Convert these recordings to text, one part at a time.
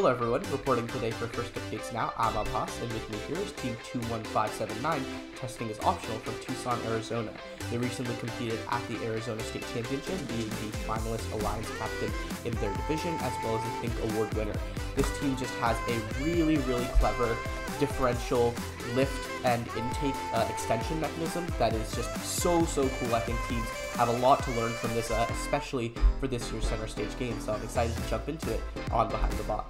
Hello everyone, reporting today for First Updates Now, I'm Abbas, and with me here is Team 21579. Testing is optional from Tucson, Arizona. They recently competed at the Arizona State Championship, being the finalist alliance captain in their division, as well as the Think Award winner. This team just has a really clever differential lift and intake extension mechanism that is just so cool. I think teams have a lot to learn from this, especially for this year's center stage game, so I'm excited to jump into it on Behind the Bot.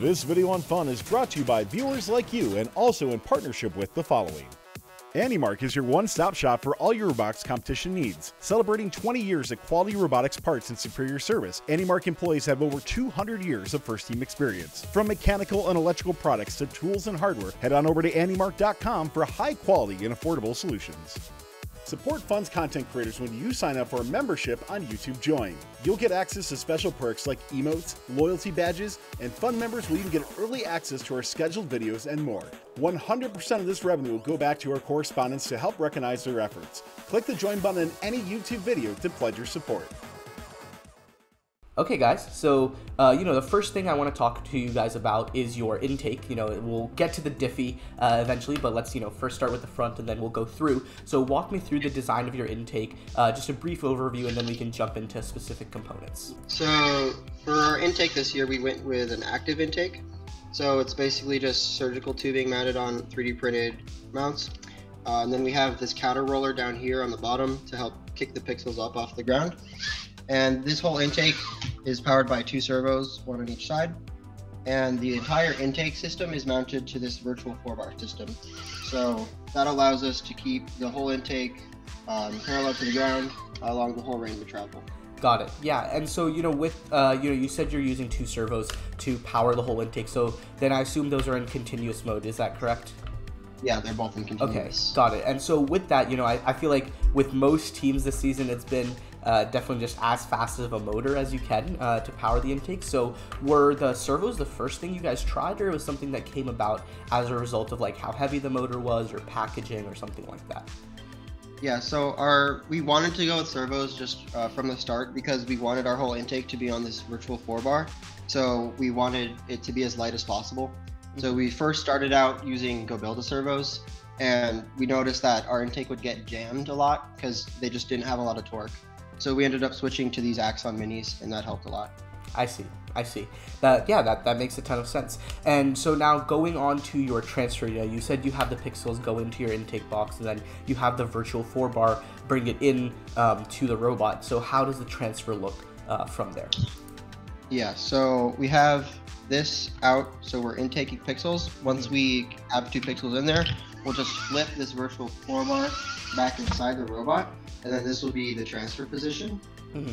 This video on fun is brought to you by viewers like you and also in partnership with the following. AndyMark is your one-stop shop for all your robotics competition needs. Celebrating 20 years of quality robotics parts and superior service, AndyMark employees have over 200 years of first-team experience. From mechanical and electrical products to tools and hardware, head on over to AndyMark.com for high-quality and affordable solutions. Support Fun's content creators when you sign up for a membership on YouTube Join. You'll get access to special perks like emotes, loyalty badges, and Fun members will even get early access to our scheduled videos and more. 100% of this revenue will go back to our correspondents to help recognize their efforts. Click the Join button in any YouTube video to pledge your support. Okay guys, so the first thing I want to talk to you guys about is your intake. We'll get to the diffie eventually, but let's first start with the front and then we'll go through. So walk me through the design of your intake, just a brief overview, and then we can jump into specific components. So for our intake this year, we went with an active intake. So it's basically just surgical tubing mounted on 3D printed mounts. And then we have this counter roller down here on the bottom to help kick the pixels up off the ground. And this whole intake is powered by two servos, one on each side. And the entire intake system is mounted to this virtual 4-bar system. So that allows us to keep the whole intake parallel to the ground along the whole range of travel. Got it. Yeah, and so with you said you're using two servos to power the whole intake. So then I assume those are in continuous mode. Is that correct? Yeah, they're both in continuous. Okay, got it. And so with that, I feel like with most teams this season, it's been definitely just as fast of a motor as you can to power the intake. So were the servos the first thing you guys tried, or it was something that came about as a result of like how heavy the motor was or packaging or something like that? Yeah, so we wanted to go with servos just from the start because we wanted our whole intake to be on this virtual 4-bar. So we wanted it to be as light as possible. So we first started out using GoBilda servos, and we noticed that our intake would get jammed a lot because they just didn't have a lot of torque. So we ended up switching to these Axon Minis, and that helped a lot. I see. That makes a ton of sense. And so now going on to your transfer, you said you have the pixels go into your intake box, and then you have the virtual 4-bar bring it in to the robot. So how does the transfer look from there? Yeah, so we have this out, so we're intaking pixels. Once we have two pixels in there, we'll just flip this virtual 4-bar back inside the robot, and then this will be the transfer position. Mm-hmm.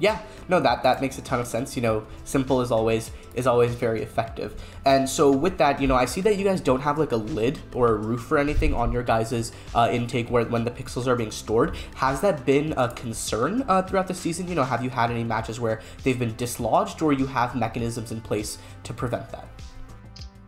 Yeah, no, that makes a ton of sense. Simple is always very effective. And so with that, I see that you guys don't have like a lid or a roof or anything on your guys's intake when the pixels are being stored. Has that been a concern throughout the season? Have you had any matches where they've been dislodged, or you have mechanisms in place to prevent that?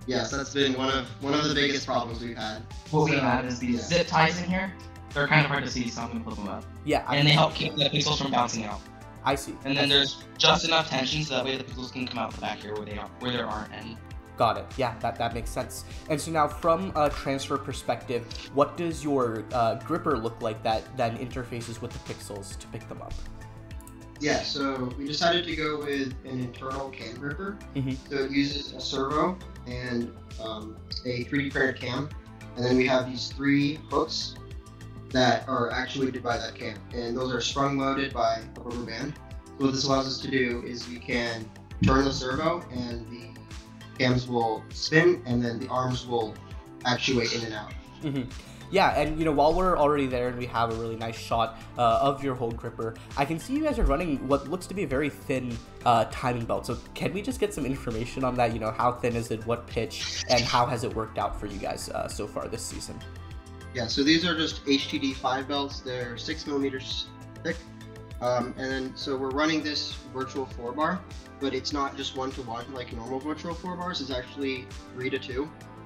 Yes, that's been one of the biggest problems we've had. What we had is these zip ties in here. They're kind of hard to see, so I'm gonna flip them up. Yeah, and they help keep the pixels from bouncing out. I see. And then there's just enough tension so that way the pixels can come out the back here where there aren't any. Got it. Yeah, that makes sense. And so now from a transfer perspective, what does your gripper look like that then interfaces with the pixels to pick them up? Yeah, so we decided to go with an internal cam gripper. Mm-hmm. So it uses a servo and a 3D printed cam. And then we have these three hooks that are actuated by that cam, and those are sprung loaded by a rubber band. So what this allows us to do is we can turn the servo and the cams will spin, and then the arms will actuate in and out. Mm-hmm. Yeah, and while we're already there and we have a really nice shot of your whole gripper, I can see you guys are running what looks to be a very thin timing belt. So can we just get some information on that? How thin is it, what pitch, and how has it worked out for you guys so far this season? Yeah, so these are just HTD 5 belts. They're 6 millimeters thick. And then, so we're running this virtual 4-bar, but it's not just 1-to-1 like normal virtual 4-bars, it's actually 3-to-2.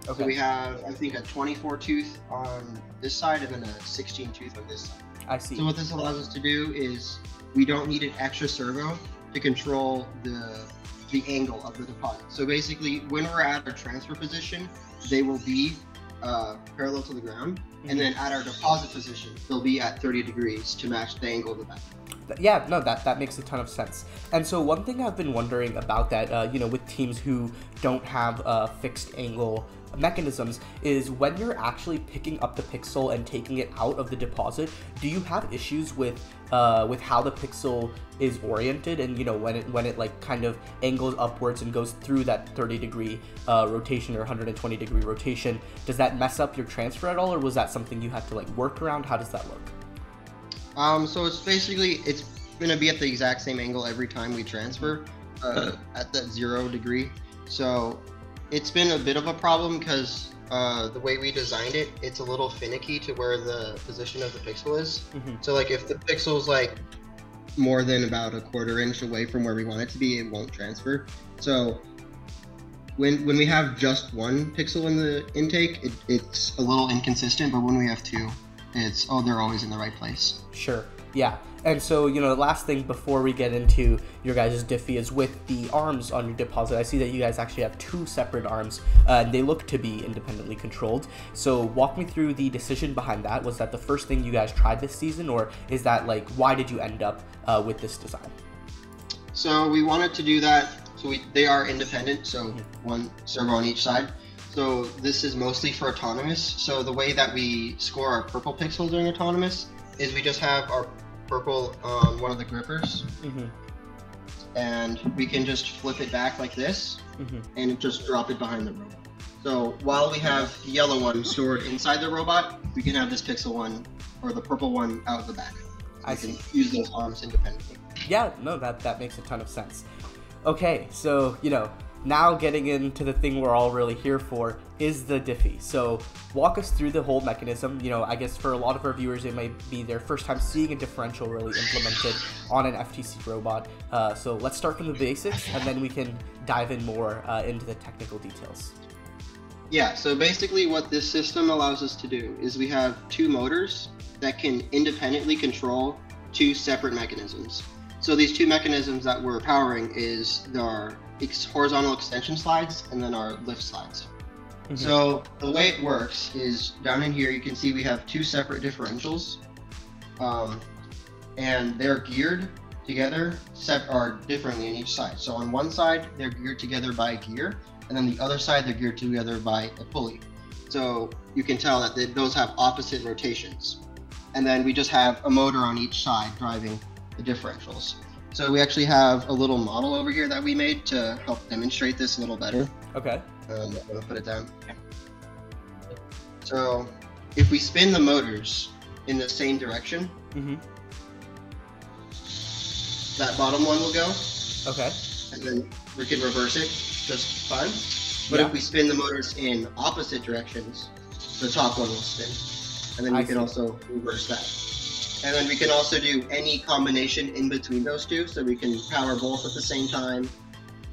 Okay. So we have, I think, a 24 tooth on this side and then a 16 tooth on this side. I see. So what this allows us to do is we don't need an extra servo to control the the angle of the deposit. So basically, when we're at our transfer position, they will be parallel to the ground, and then at our deposit position, they'll be at 30 degrees to match the angle of the back. Yeah, no, that makes a ton of sense. And so one thing I've been wondering about that, you know, with teams who don't have fixed angle mechanisms is when you're actually picking up the pixel and taking it out of the deposit, do you have issues with how the pixel is oriented and, you know, when it like kind of angles upwards and goes through that 30-degree rotation or 120-degree rotation? Does that mess up your transfer at all, or was that something you had to like work around? How does that look? So it's basically, it's going to be at the exact same angle every time we transfer at that 0 degree. So it's been a bit of a problem because the way we designed it, it's a little finicky to where the position of the pixel is. So like if the pixel is like more than about a quarter inch away from where we want it to be, it won't transfer. So when we have just one pixel in the intake, it's a little inconsistent, but when we have two, it's, oh, they're always in the right place. Sure, yeah. And so, you know, the last thing before we get into your guys' diffie is with the arms on your deposit. I see that you guys actually have two separate arms, and they look to be independently controlled. So walk me through the decision behind that. Was that the first thing you guys tried this season, or is that, like, why did you end up with this design? So we wanted to do that. So they are independent, so one servo on each side. So this is mostly for autonomous. So the way that we score our purple pixel during autonomous is we just have our purple on one of the grippers, and we can just flip it back like this, and just drop it behind the robot. So while we have the yellow one stored inside the robot, we can have this pixel one or the purple one out of the back. So I can use those arms independently. Yeah, no, that makes a ton of sense. Okay, so you know. Now getting into the thing we're all really here for is the diffie. So walk us through the whole mechanism. You know, I guess for a lot of our viewers, it might be their first time seeing a differential really implemented on an FTC robot. So let's start from the basics, and then we can dive in more into the technical details. Yeah, so basically what this system allows us to do is we have two motors that can independently control two separate mechanisms. So these two mechanisms that we're powering is our horizontal extension slides and then our lift slides. So the way it works is down in here you can see we have two separate differentials, and they're geared together differently on each side. So on one side they're geared together by a gear, and then the other side they're geared together by a pulley. So you can tell that those have opposite rotations, and then we just have a motor on each side driving the differentials. So we actually have a little model over here that we made to help demonstrate this a little better. Okay. I'm gonna put it down. So if we spin the motors in the same direction, that bottom one will go. Okay. And then we can reverse it just fine. But if we spin the motors in opposite directions, the top one will spin. And then we can also reverse that. And then we can also do any combination in between those two, so we can power both at the same time,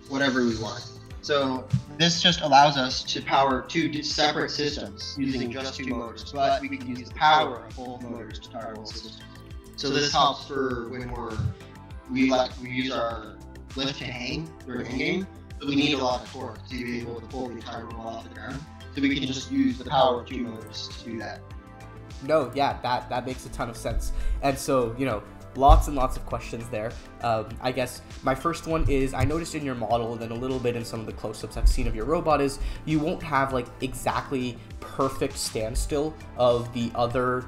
whatever we want. So this just allows us to power two separate systems using just two motors, but we can use the power of both motors to power both systems. So this helps for when we use our lift to hang during hanging, but we need a lot of torque to be able to pull the entire robot off the ground. So we can just use the power of two motors to do that. No, yeah, that makes a ton of sense. And so, you know, lots and lots of questions there. I guess my first one is, I noticed in your model and then a little bit in some of the close-ups I've seen of your robot is you won't have like exactly perfect standstill of the other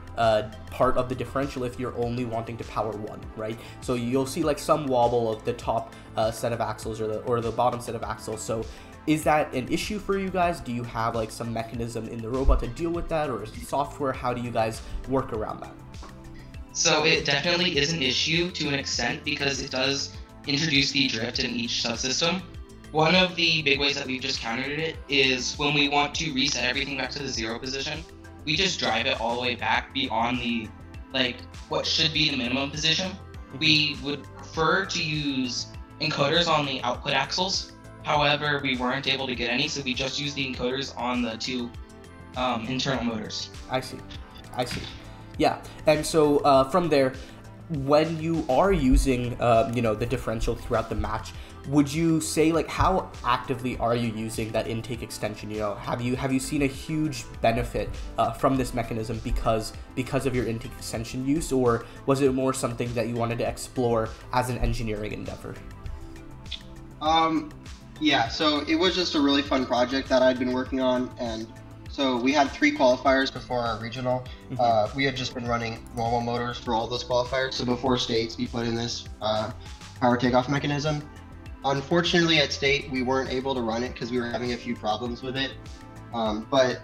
part of the differential if you're only wanting to power one, right? So you'll see like some wobble of the top set of axles or the bottom set of axles. So is that an issue for you guys? Do you have like some mechanism in the robot to deal with that, or is it software? How do you guys work around that? So it definitely is an issue to an extent because it does introduce the drift in each subsystem. One of the big ways that we've just countered it is when we want to reset everything back to the zero position, we just drive it all the way back beyond the, like, what should be the minimum position. We would prefer to use encoders on the output axles. However, we weren't able to get any, so we just used the encoders on the two internal motors. I see. Yeah, and so from there, when you are using, you know, the differential throughout the match, would you say, like, how actively are you using that intake extension? You know, have you seen a huge benefit from this mechanism because of your intake extension use, or was it more something that you wanted to explore as an engineering endeavor? Yeah, so it was just a really fun project that I'd been working on, and so we had 3 qualifiers before our regional. Mm-hmm. We had just been running normal motors for all those qualifiers. So before states, we put in this power takeoff mechanism. Unfortunately, at state, we weren't able to run it because we were having a few problems with it. But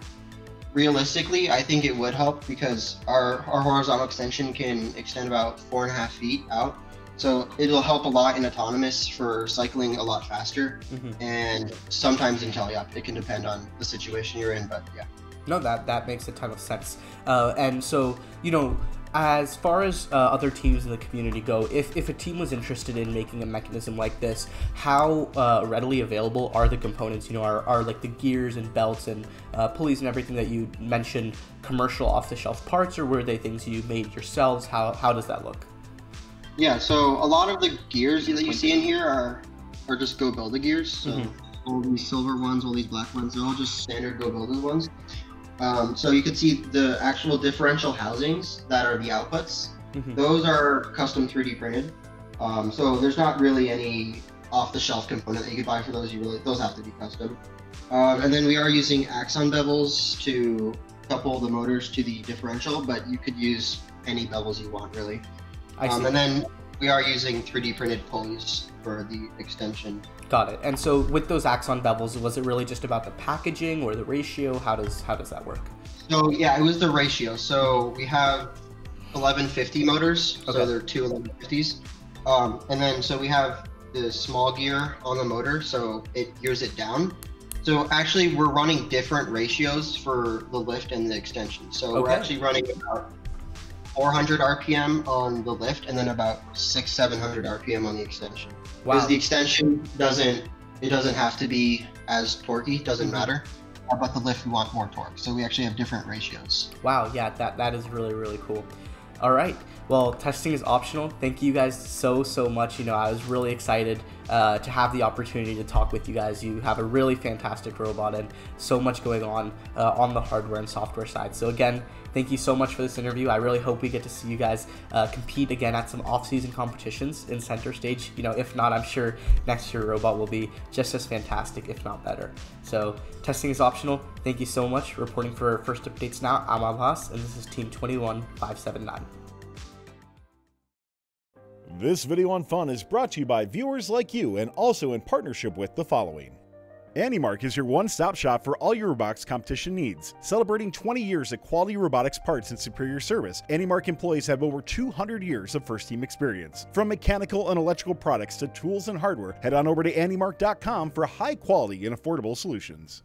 realistically, I think it would help because our horizontal extension can extend about 4.5 feet out. So it'll help a lot in autonomous for cycling a lot faster, mm-hmm. and sometimes in tele-op. It can depend on the situation you're in, but yeah. No, that makes a ton of sense. And so, you know, as far as other teams in the community go, if a team was interested in making a mechanism like this, how readily available are the components? You know, are like the gears and belts and pulleys and everything that you mentioned commercial off-the-shelf parts, or were they things you made yourselves? How does that look? Yeah, so a lot of the gears that you see in here are just GoBilda gears. So mm-hmm. all these silver ones, all these black ones, they're all just standard GoBilda ones. So you can see the actual differential housings that are the outputs. Mm-hmm. Those are custom 3D printed. So there's not really any off-the-shelf component that you could buy for those. Those have to be custom. And then we are using Axon bevels to couple the motors to the differential, but you could use any bevels you want, really. And then we are using 3D printed pulleys for the extension. Got it. And so with those Axon bevels, was it really just about the packaging or the ratio? How does that work? So yeah, it was the ratio. So we have 1150 motors. Okay. So they're two 1150s. And then so we have the small gear on the motor, so it gears it down. So actually we're running different ratios for the lift and the extension. So okay. We're actually running about 400 RPM on the lift, and then about 700 RPM on the extension. Wow. Because the extension doesn't have to be as torquey, doesn't matter. But the lift, we want more torque, so we actually have different ratios. Wow, yeah, that is really, really cool. All right, well, testing is optional. Thank you guys so much. You know, I was really excited to have the opportunity to talk with you guys. You have a really fantastic robot and so much going on the hardware and software side. So again, thank you so much for this interview. I really hope we get to see you guys compete again at some off-season competitions in center stage. You know, if not, I'm sure next year robot will be just as fantastic, if not better. So testing is optional. Thank you so much. Reporting for First Updates Now, I'm Abbas, and this is Team 21579. This video on fun is brought to you by viewers like you and also in partnership with the following. AndyMark is your one-stop shop for all your robotics competition needs. Celebrating 20 years of quality robotics parts and superior service, AndyMark employees have over 200 years of first-team experience. From mechanical and electrical products to tools and hardware, head on over to AndyMark.com for high-quality and affordable solutions.